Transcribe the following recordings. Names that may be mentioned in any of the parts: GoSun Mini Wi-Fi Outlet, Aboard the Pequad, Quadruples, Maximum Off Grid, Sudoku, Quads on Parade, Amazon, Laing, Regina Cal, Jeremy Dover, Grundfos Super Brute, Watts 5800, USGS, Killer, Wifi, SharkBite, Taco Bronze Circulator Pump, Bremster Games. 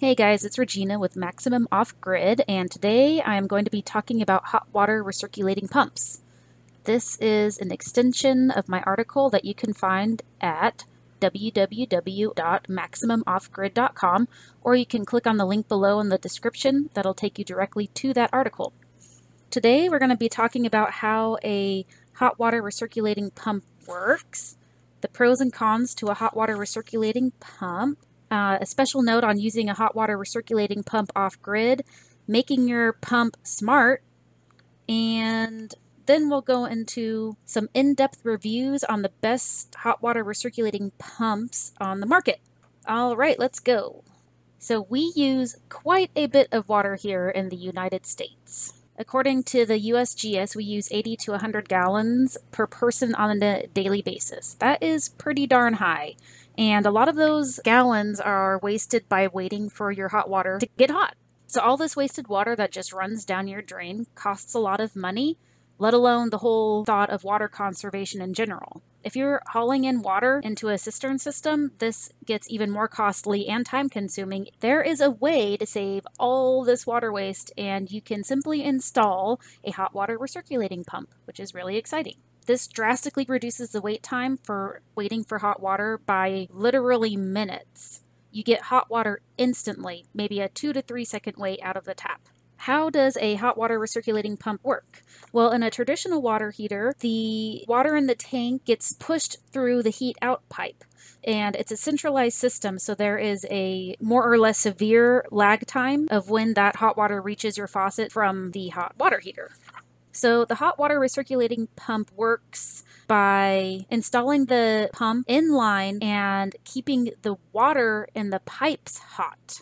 Hey guys, it's Regina with Maximum Off Grid, and today I'm going to be talking about hot water recirculating pumps. This is an extension of my article that you can find at www.maximumoffgrid.com, or you can click on the link below in the description that'll take you directly to that article. Today we're going to be talking about how a hot water recirculating pump works, the pros and cons to a hot water recirculating pump, a special note on using a hot water recirculating pump off-grid, making your pump smart, and then we'll go into some in-depth reviews on the best hot water recirculating pumps on the market. All right, let's go. So we use quite a bit of water here in the United States. According to the USGS, we use 80 to 100 gallons per person on a daily basis. That is pretty darn high. And a lot of those gallons are wasted by waiting for your hot water to get hot. So all this wasted water that just runs down your drain costs a lot of money, let alone the whole thought of water conservation in general. If you're hauling in water into a cistern system, this gets even more costly and time-consuming. There is a way to save all this water waste, and you can simply install a hot water recirculating pump, which is really exciting. This drastically reduces the wait time for waiting for hot water by literally minutes. You get hot water instantly, maybe a 2 to 3 second wait out of the tap. How does a hot water recirculating pump work? Well, in a traditional water heater, the water in the tank gets pushed through the heat out pipe, and it's a centralized system, so there is a more or less severe lag time of when that hot water reaches your faucet from the hot water heater. So the hot water recirculating pump works by installing the pump in line and keeping the water in the pipes hot.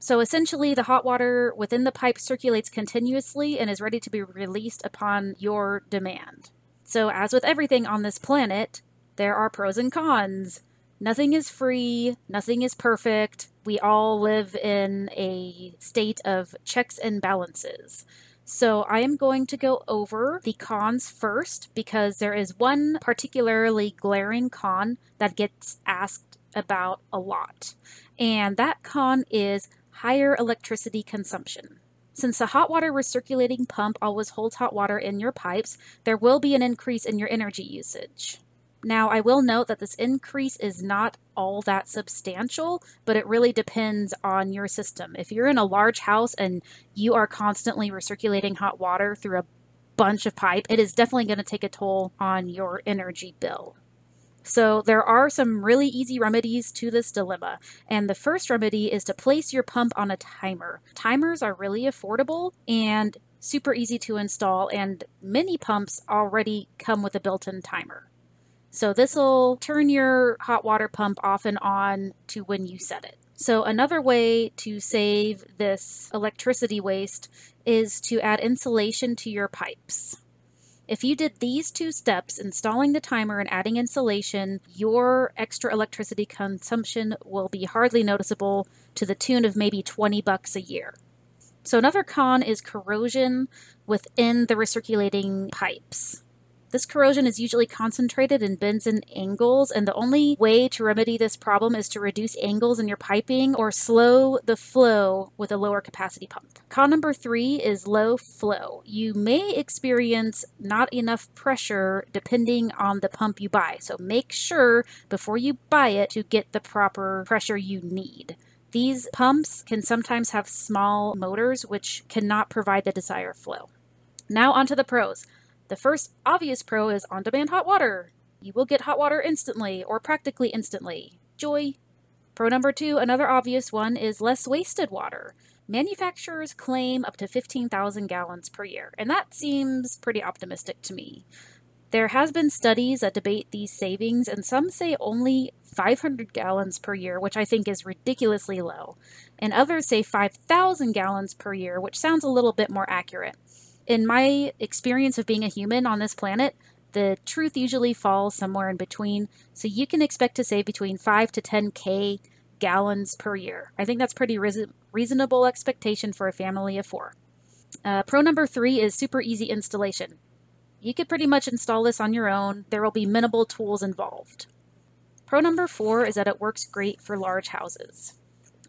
So essentially, the hot water within the pipe circulates continuously and is ready to be released upon your demand. So as with everything on this planet, there are pros and cons. Nothing is free, nothing is perfect. We all live in a state of checks and balances. So I am going to go over the cons first, because there is one particularly glaring con that gets asked about a lot. And that con is higher electricity consumption. Since the hot water recirculating pump always holds hot water in your pipes, there will be an increase in your energy usage. Now, I will note that this increase is not all that substantial, but it really depends on your system. If you're in a large house and you are constantly recirculating hot water through a bunch of pipe, it is definitely going to take a toll on your energy bill. So there are some really easy remedies to this dilemma, and the first remedy is to place your pump on a timer. Timers are really affordable and super easy to install, and many pumps already come with a built-in timer. So this will turn your hot water pump off and on to when you set it. So another way to save this electricity waste is to add insulation to your pipes. If you did these two steps, installing the timer and adding insulation, your extra electricity consumption will be hardly noticeable, to the tune of maybe $20 a year. So another con is corrosion within the recirculating pipes. This corrosion is usually concentrated in bends and angles, and the only way to remedy this problem is to reduce angles in your piping or slow the flow with a lower capacity pump. Con number 3 is low flow. You may experience not enough pressure depending on the pump you buy, so make sure before you buy it to get the proper pressure you need. These pumps can sometimes have small motors which cannot provide the desired flow. Now onto the pros. The first obvious pro is on-demand hot water. You will get hot water instantly, or practically instantly. Joy! Pro number 2, another obvious one, is less wasted water. Manufacturers claim up to 15,000 gallons per year, and that seems pretty optimistic to me. There has been studies that debate these savings, and some say only 500 gallons per year, which I think is ridiculously low, and others say 5,000 gallons per year, which sounds a little bit more accurate. In my experience of being a human on this planet, the truth usually falls somewhere in between, so you can expect to save between 5 to 10,000 gallons per year. I think that's pretty reasonable expectation for a family of 4. Pro number 3 is super easy installation. You could pretty much install this on your own. There will be minimal tools involved. Pro number 4 is that it works great for large houses.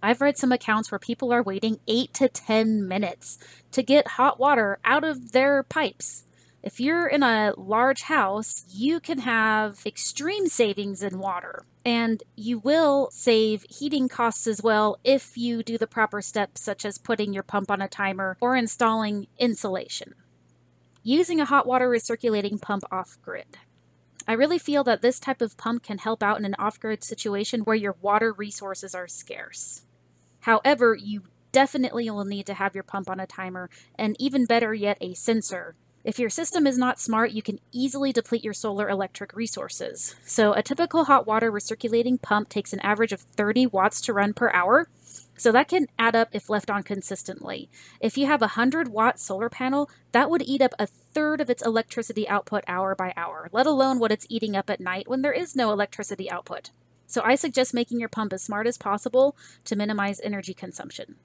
I've read some accounts where people are waiting 8 to 10 minutes to get hot water out of their pipes. If you're in a large house, you can have extreme savings in water, and you will save heating costs as well if you do the proper steps, such as putting your pump on a timer or installing insulation. Using a hot water recirculating pump off-grid. I really feel that this type of pump can help out in an off-grid situation where your water resources are scarce. However, you definitely will need to have your pump on a timer, and even better yet, a sensor. If your system is not smart, you can easily deplete your solar electric resources. So a typical hot water recirculating pump takes an average of 30 watts to run per hour. So that can add up if left on consistently. If you have a 100-watt solar panel, that would eat up a third of its electricity output hour by hour, let alone what it's eating up at night when there is no electricity output. So I suggest making your pump as smart as possible to minimize energy consumption.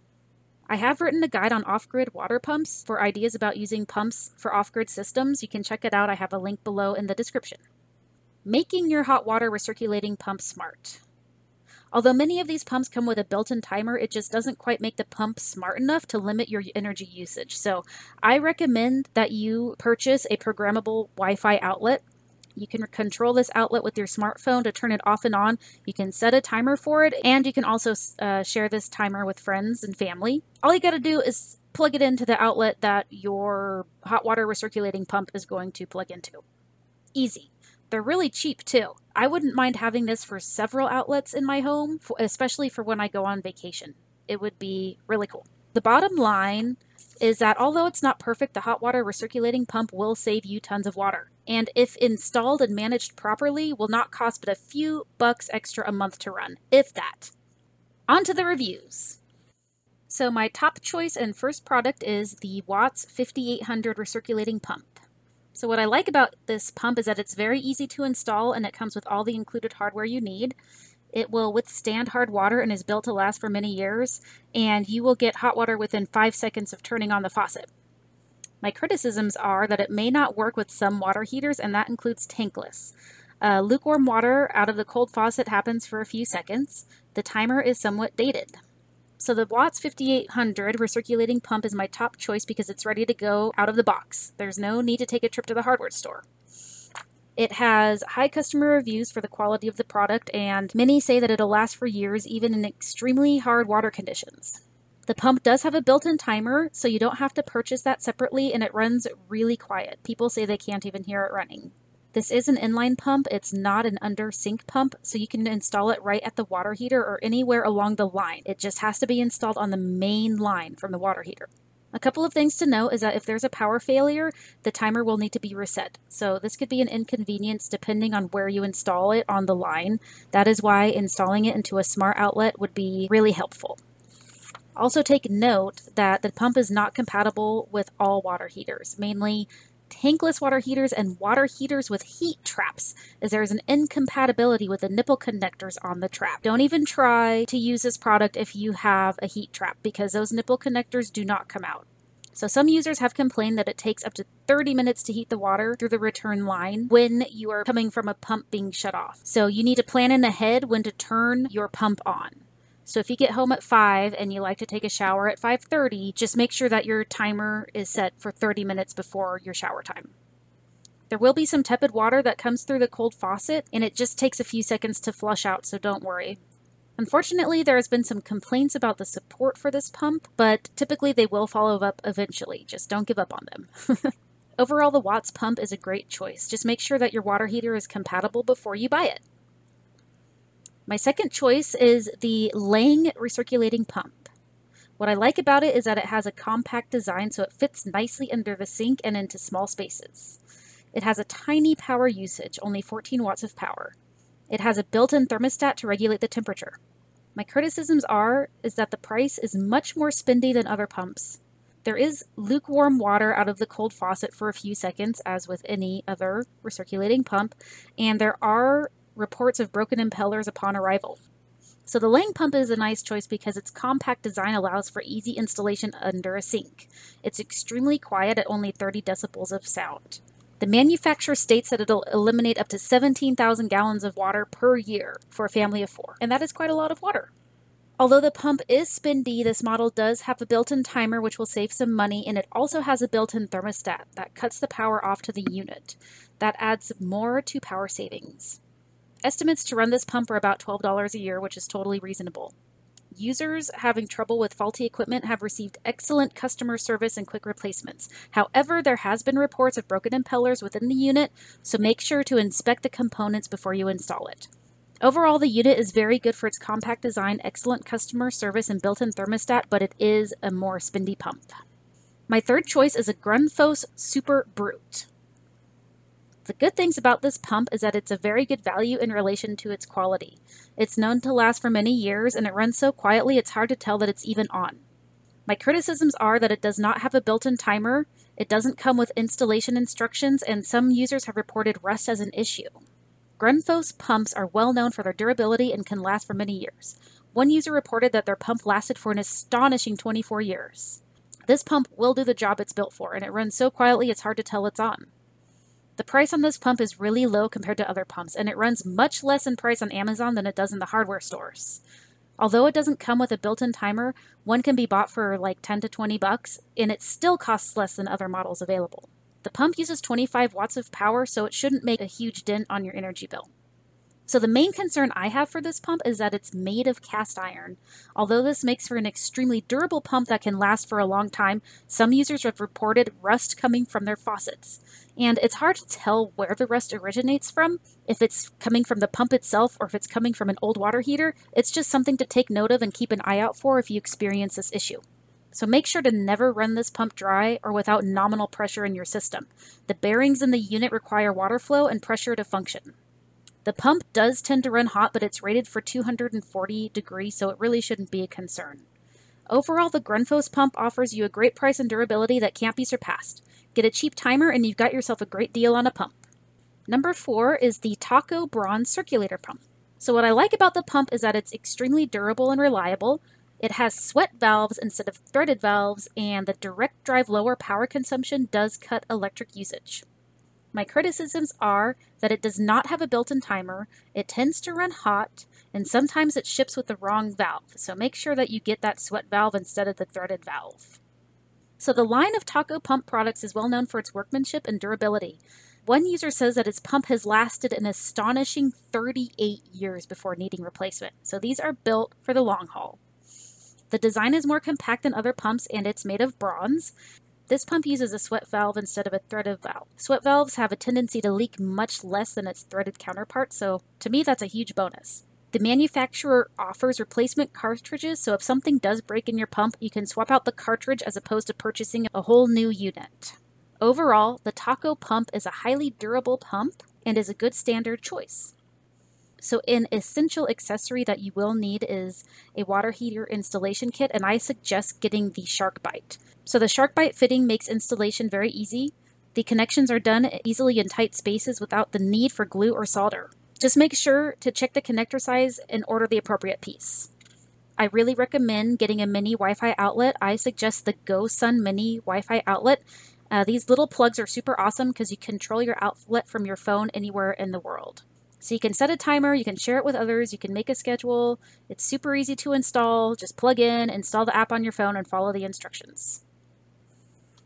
I have written a guide on off-grid water pumps for ideas about using pumps for off-grid systems. You can check it out. I have a link below in the description. Making your hot water recirculating pump smart. Although many of these pumps come with a built-in timer, it just doesn't quite make the pump smart enough to limit your energy usage. So I recommend that you purchase a programmable Wi-Fi outlet. You can control this outlet with your smartphone to turn it off and on. You can set a timer for it, and you can also share this timer with friends and family. All you got to do is plug it into the outlet that your hot water recirculating pump is going to plug into. Easy. They're really cheap too. I wouldn't mind having this for several outlets in my home, especially for when I go on vacation. It would be really cool. The bottom line is that although it's not perfect, the hot water recirculating pump will save you tons of water. And if installed and managed properly, will not cost but a few bucks extra a month to run, if that. On to the reviews. So my top choice and first product is the Watts 5800 recirculating pump. So what I like about this pump is that it's very easy to install, and it comes with all the included hardware you need. It will withstand hard water and is built to last for many years, and you will get hot water within 5 seconds of turning on the faucet. My criticisms are that it may not work with some water heaters, and that includes tankless. Lukewarm water out of the cold faucet happens for a few seconds. The timer is somewhat dated. So the Watts 5800 recirculating pump is my top choice because it's ready to go out of the box. There's no need to take a trip to the hardware store. It has high customer reviews for the quality of the product, and many say that it'll last for years even in extremely hard water conditions. The pump does have a built-in timer, so you don't have to purchase that separately, and it runs really quiet. People say they can't even hear it running. This is an inline pump. It's not an under sink pump, so you can install it right at the water heater or anywhere along the line. It just has to be installed on the main line from the water heater. A couple of things to note is that if there's a power failure, the timer will need to be reset. So this could be an inconvenience depending on where you install it on the line. That is why installing it into a smart outlet would be really helpful. Also take note that the pump is not compatible with all water heaters, mainly tankless water heaters and water heaters with heat traps, as there is an incompatibility with the nipple connectors on the trap. Don't even try to use this product if you have a heat trap, because those nipple connectors do not come out. So some users have complained that it takes up to 30 minutes to heat the water through the return line when you are coming from a pump being shut off. So you need to plan in ahead when to turn your pump on. So if you get home at 5 and you like to take a shower at 5:30, just make sure that your timer is set for 30 minutes before your shower time. There will be some tepid water that comes through the cold faucet, and it just takes a few seconds to flush out, so don't worry. Unfortunately, there has been some complaints about the support for this pump, but typically they will follow up eventually. Just don't give up on them. Overall, the Watts pump is a great choice. Just make sure that your water heater is compatible before you buy it. My second choice is the Laing recirculating pump. What I like about it is that it has a compact design, so it fits nicely under the sink and into small spaces. It has a tiny power usage, only 14 watts of power. It has a built-in thermostat to regulate the temperature. My criticisms is that the price is much more spendy than other pumps. There is lukewarm water out of the cold faucet for a few seconds, as with any other recirculating pump, and there are reports of broken impellers upon arrival. So the Laing pump is a nice choice because its compact design allows for easy installation under a sink. It's extremely quiet at only 30 decibels of sound. The manufacturer states that it'll eliminate up to 17,000 gallons of water per year for a family of 4, and that is quite a lot of water. Although the pump is spindly, this model does have a built-in timer, which will save some money, and it also has a built-in thermostat that cuts the power off to the unit. That adds more to power savings. Estimates to run this pump are about $12 a year, which is totally reasonable. Users having trouble with faulty equipment have received excellent customer service and quick replacements. However, there has been reports of broken impellers within the unit, so make sure to inspect the components before you install it. Overall, the unit is very good for its compact design, excellent customer service, and built-in thermostat, but it is a more spindly pump. My third choice is a Grundfos Super Brute. The good things about this pump is that it's a very good value in relation to its quality. It's known to last for many years, and it runs so quietly it's hard to tell that it's even on. My criticisms are that it does not have a built-in timer, it doesn't come with installation instructions, and some users have reported rust as an issue. Grundfos pumps are well known for their durability and can last for many years. One user reported that their pump lasted for an astonishing 24 years. This pump will do the job it's built for, and it runs so quietly it's hard to tell it's on. The price on this pump is really low compared to other pumps, and it runs much less in price on Amazon than it does in the hardware stores. Although it doesn't come with a built-in timer, one can be bought for like 10 to 20 bucks, and it still costs less than other models available. The pump uses 25 watts of power, so it shouldn't make a huge dent on your energy bill. So the main concern I have for this pump is that it's made of cast iron. Although this makes for an extremely durable pump that can last for a long time, some users have reported rust coming from their faucets. And it's hard to tell where the rust originates from, if it's coming from the pump itself or if it's coming from an old water heater. It's just something to take note of and keep an eye out for if you experience this issue. So make sure to never run this pump dry or without nominal pressure in your system. The bearings in the unit require water flow and pressure to function. The pump does tend to run hot, but it's rated for 240 degrees, so it really shouldn't be a concern. Overall, the Grundfos pump offers you a great price and durability that can't be surpassed. Get a cheap timer and you've got yourself a great deal on a pump. Number 4 is the Taco Bronze Circulator Pump. So what I like about the pump is that it's extremely durable and reliable. It has sweat valves instead of threaded valves, and the direct drive lower power consumption does cut electric usage. My criticisms are that it does not have a built-in timer, it tends to run hot, and sometimes it ships with the wrong valve, so make sure that you get that sweat valve instead of the threaded valve. So the line of Taco Pump products is well known for its workmanship and durability. One user says that its pump has lasted an astonishing 38 years before needing replacement, so these are built for the long haul. The design is more compact than other pumps, and it's made of bronze. This pump uses a sweat valve instead of a threaded valve. Sweat valves have a tendency to leak much less than its threaded counterpart, so to me that's a huge bonus. The manufacturer offers replacement cartridges, so if something does break in your pump, you can swap out the cartridge as opposed to purchasing a whole new unit. Overall, the Taco pump is a highly durable pump and is a good standard choice. So an essential accessory that you will need is a water heater installation kit, and I suggest getting the SharkBite. So the SharkBite fitting makes installation very easy. The connections are done easily in tight spaces without the need for glue or solder. Just make sure to check the connector size and order the appropriate piece. I really recommend getting a mini Wi-Fi outlet. I suggest the GoSun Mini Wi-Fi Outlet. These little plugs are super awesome because you control your outlet from your phone anywhere in the world. So you can set a timer, you can share it with others, you can make a schedule. It's super easy to install. Just plug in, install the app on your phone, and follow the instructions.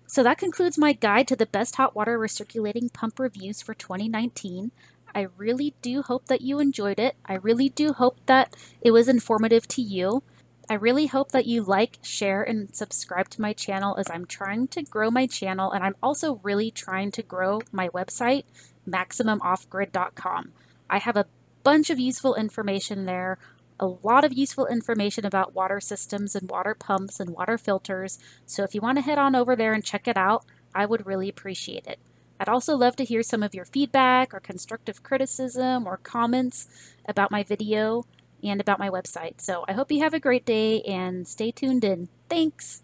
So that concludes my guide to the best hot water recirculating pump reviews for 2019. I really do hope that you enjoyed it. I really do hope that it was informative to you. I really hope that you like, share, and subscribe to my channel, as I'm trying to grow my channel, and I'm also really trying to grow my website, MaximumOffGrid.com. I have a bunch of useful information there, a lot of useful information about water systems and water pumps and water filters. So if you want to head on over there and check it out, I would really appreciate it. I'd also love to hear some of your feedback or constructive criticism or comments about my video and about my website. So I hope you have a great day and stay tuned in. Thanks!